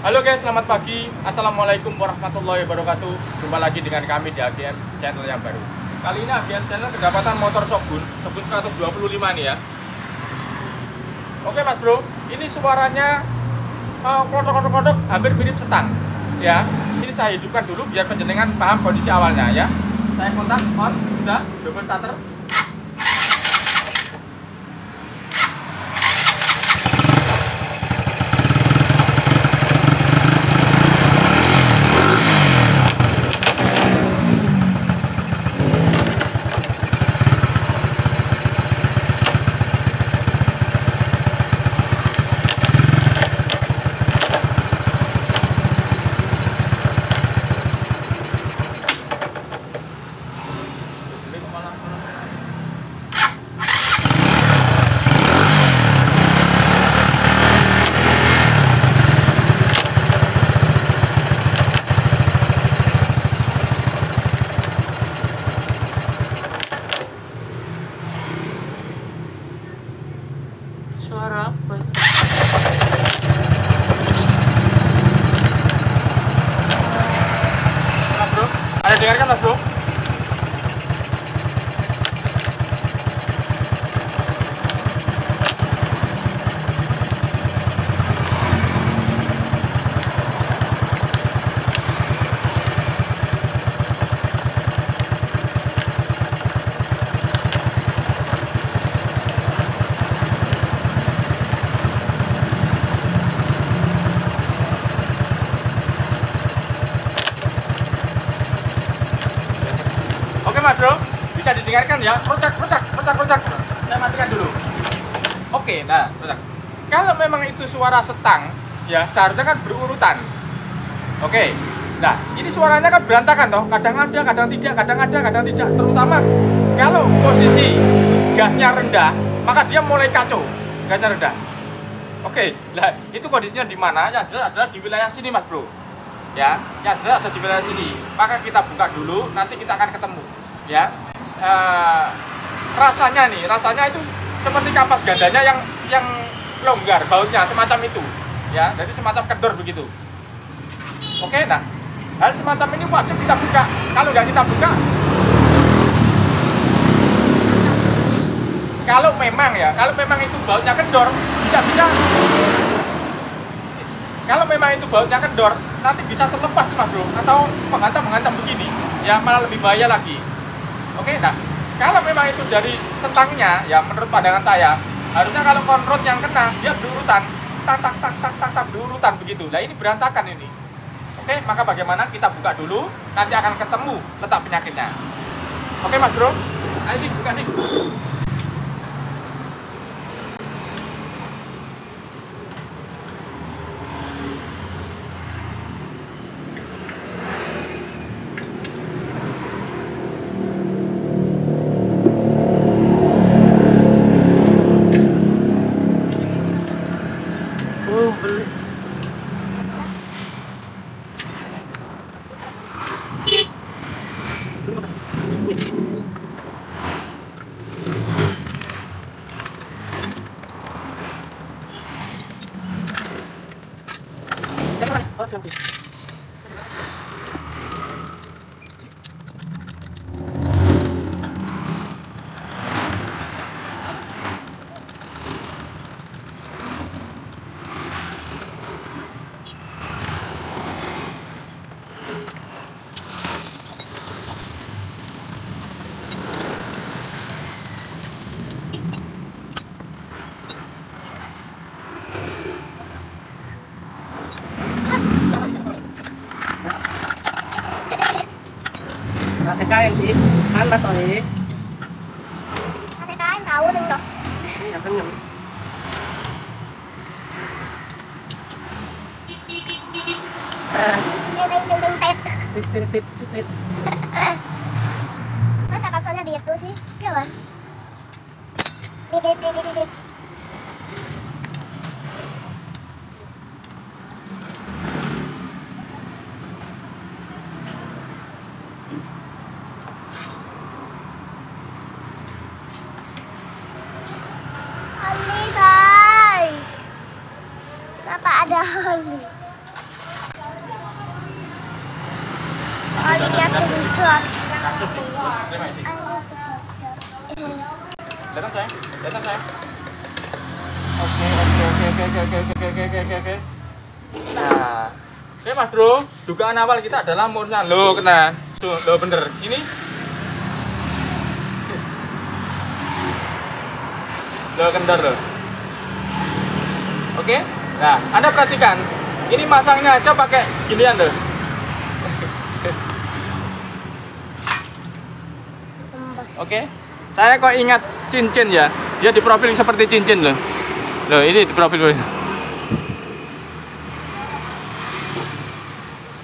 Halo guys, selamat pagi. Assalamualaikum warahmatullahi wabarakatuh. Jumpa lagi dengan kami di AGM Channel yang baru. Kali ini AGM Channel kedapatan motor Sobun 125 nih ya. Oke mas bro, ini suaranya klotok-klotok hampir mirip setang ya. Ini saya hidupkan dulu biar penjenengan paham kondisi awalnya ya. Saya kontak on, udah, double starter. Suara apa? Mas bro, ada dengarkan mas bro? Bro, bisa didengarkan ya, kocak. Saya matikan dulu. Oke, nah, kocak. Kalau memang itu suara setang, ya seharusnya kan berurutan. Oke, nah ini suaranya kan berantakan toh, kadang ada, kadang tidak, terutama kalau posisi gasnya rendah, maka dia mulai kacau, gasnya rendah. Oke, nah itu kondisinya di mana? Yang jelas adalah di wilayah sini mas bro. Ya, yang jelas ada di wilayah sini. Maka kita buka dulu, nanti kita akan ketemu. Ya, rasanya nih, rasanya itu seperti kapas gandanya yang longgar, bautnya semacam itu, ya, jadi semacam kedor begitu. Oke, nah, hal semacam ini wajib kita buka. Kalau nggak kita buka, kalau memang ya, itu bautnya kendor, bisa. Kalau memang itu bautnya kendor, nanti bisa terlepas tuh mas bro, atau menghantam begini, ya malah lebih bahaya lagi. Oke, nah kalau memang itu dari setangnya, ya menurut pandangan saya harusnya kalau konrod yang kena dia berurutan, tak berurutan begitu. Nah ini berantakan ini. Oke, maka bagaimana kita buka dulu, nanti akan ketemu letak penyakitnya. Oke mas bro, ayo dibuka nih. Kayak gini, panas toh ini. Ada kain tahu nengos. Iya nengos. Tit. Masa kapsalnya di itu sih? Ya wah. Tit. Apa ada hal? Datang sayang, datang sayang. Oke. Nah, ini Mas Bro, dugaan awal kita adalah murnya lo kena, lo bener. Ini, lo kendor lo. Oke, nah Anda perhatikan, ini masangnya aja pakai ginian lo. Oke, saya kok ingat cincin ya, dia di profil seperti cincin loh. Loh ini di profil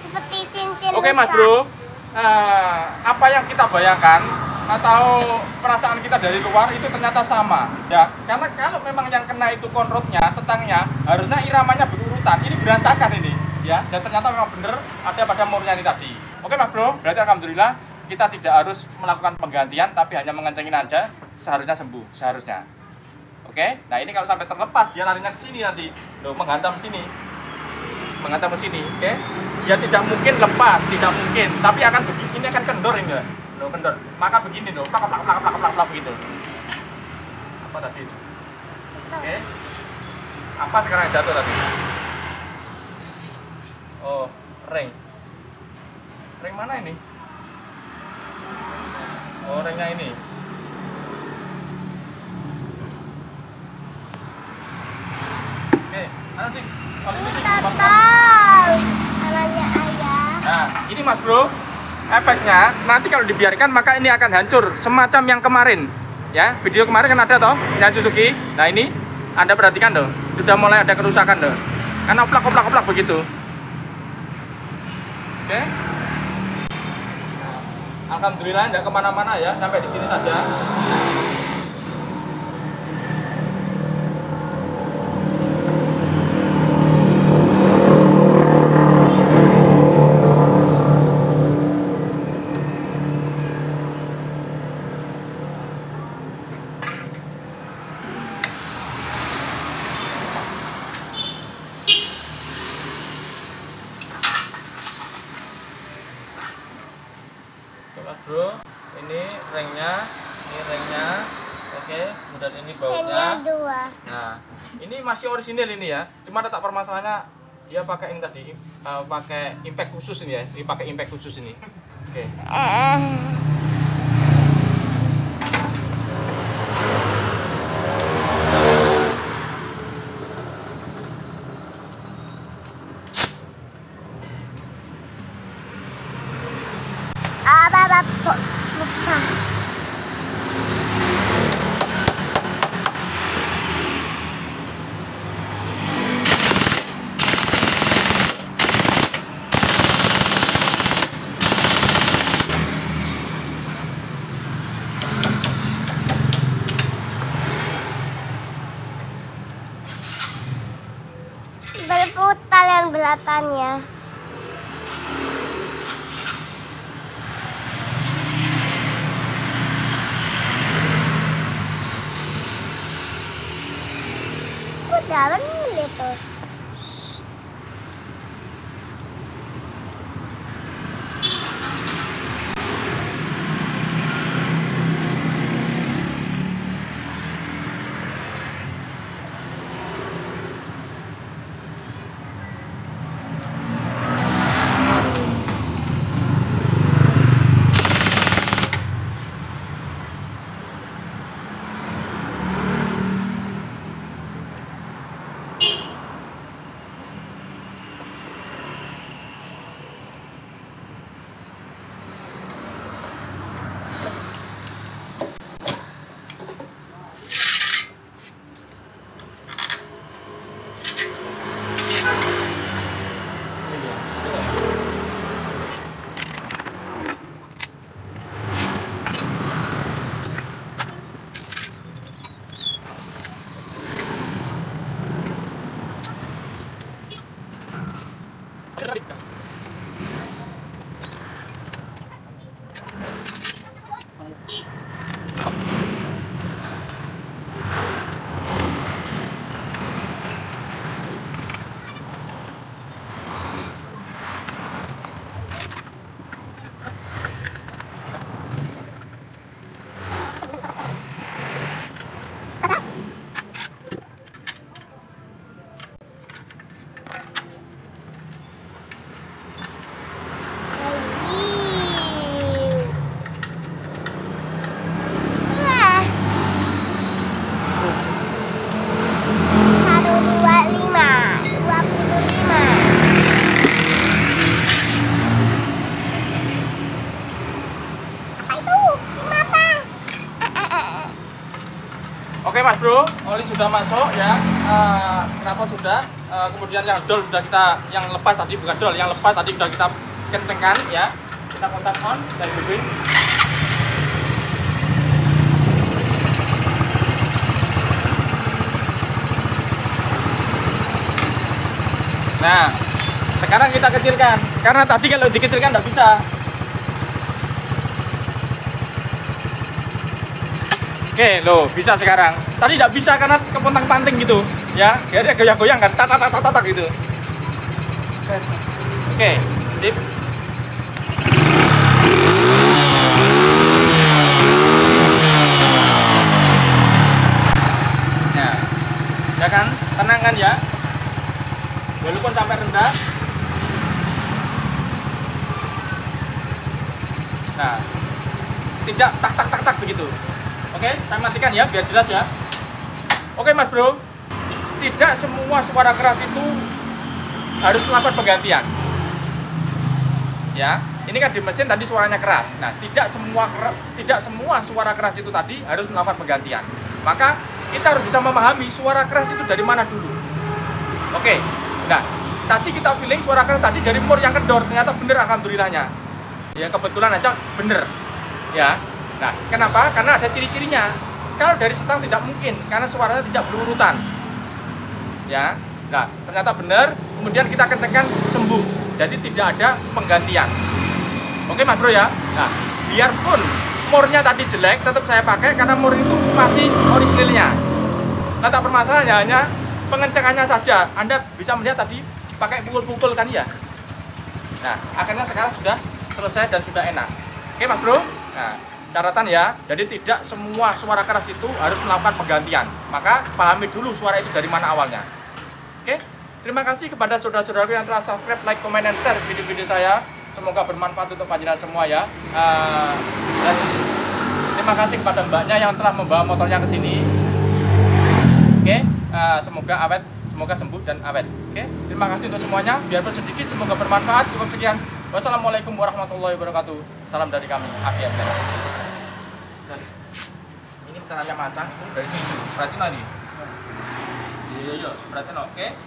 seperti cincin. Oke Mas Bro, apa yang kita bayangkan atau perasaan kita dari luar itu ternyata sama ya, karena kalau memang yang kena itu konrodnya, setangnya, harusnya iramanya berurutan. Ini berantakan ini ya, dan ternyata memang bener ada pada murnya ini tadi. Oke Mas Bro, berarti alhamdulillah kita tidak harus melakukan penggantian, tapi hanya mengencengin aja, seharusnya sembuh, seharusnya. Oke, nah ini kalau sampai terlepas, dia larinya ke sini nanti, loh, menghantam sini, menghantam ke sini, oke? Ya tidak mungkin lepas, tidak mungkin, tapi akan begini, ini akan kendor ini, loh, kendor. Maka begini, loh, plak begitu. Apa tadi itu? Oke, apa sekarang yang jatuh tadi? Oh, ring. Ring mana ini? Orangnya ini. Oke, nanti kalau ini namanya ayah. Nah, ini Mas Bro, efeknya nanti kalau dibiarkan maka ini akan hancur semacam yang kemarin. Ya, video kemarin kan ada toh, yang Suzuki. Nah, ini Anda perhatikan tuh, sudah mulai ada kerusakan tuh. Karena oplak begitu. Oke. Alhamdulillah tidak kemana-mana ya, sampai di sini saja. Mas Bro, ini ringnya, oke, kemudian ini bautnya. Nah, ini masih orisinil ini ya, cuma letak permasalahannya dia pakai yang tadi, pakai impact khusus ini ya, ini pakai impact khusus ini, oke. Berputar yang belatannya. Jalan gitu. Oke Mas Bro, oli sudah masuk ya, knalpot sudah, kemudian yang dol sudah kita, yang lepas tadi bukan dol, yang lepas tadi sudah kita kencengkan ya. Kita kontak on dan hidupin. Nah, sekarang kita kecilkan, karena tadi kalau dikecilkan nggak bisa. Oke, loh, bisa sekarang. Tadi tidak bisa karena kepontang-panting gitu, ya. Jadi goyang-goyang kan, tatak-tatak gitu. Oke, sip. Nah, ya kan, tenang kan ya. Walaupun sampai rendah. Nah, tidak tak-tak-tak begitu. Oke, saya matikan ya, biar jelas ya. Oke Mas Bro, tidak semua suara keras itu harus knalpot penggantian. Ya, ini kan di mesin tadi suaranya keras. Nah, tidak semua suara keras itu tadi harus knalpot penggantian. Maka kita harus bisa memahami suara keras itu dari mana dulu. Oke, nah tadi kita feeling suara keras tadi dari mur yang kendor, ternyata bener alhamdulillahnya. Ya kebetulan aja bener. Ya. Nah, kenapa? Karena ada ciri-cirinya. Kalau dari setang tidak mungkin, karena suaranya tidak berurutan. Ya, nah ternyata benar. Kemudian kita kencengkan sembuh. Jadi tidak ada penggantian. Oke Mas Bro ya. Nah, biarpun murnya tadi jelek, tetap saya pakai karena mur itu masih orisinilnya. Nah, tak permasalahannya hanya pengencengannya saja. Anda bisa melihat tadi pakai pukul-pukul kan ya. Nah, akhirnya sekarang sudah selesai dan sudah enak. Oke Mas Bro. Nah, catatan ya, jadi tidak semua suara keras itu harus melakukan penggantian. Maka pahami dulu suara itu dari mana awalnya. Oke, terima kasih kepada saudara-saudaraku yang telah subscribe, like, comment, dan share video-video saya. Semoga bermanfaat untuk panjenengan semua ya. Dan terima kasih kepada mbaknya yang telah membawa motornya ke sini. Oke, semoga awet, semoga sembuh dan awet. Oke, terima kasih untuk semuanya. Biarpun sedikit, semoga bermanfaat. Cukup sekian. Wassalamualaikum warahmatullahi wabarakatuh. Salam dari kami, AGM Channel. Ini caranya masang dari sini. Perhatiin tadi. Iya, perhatiin oke.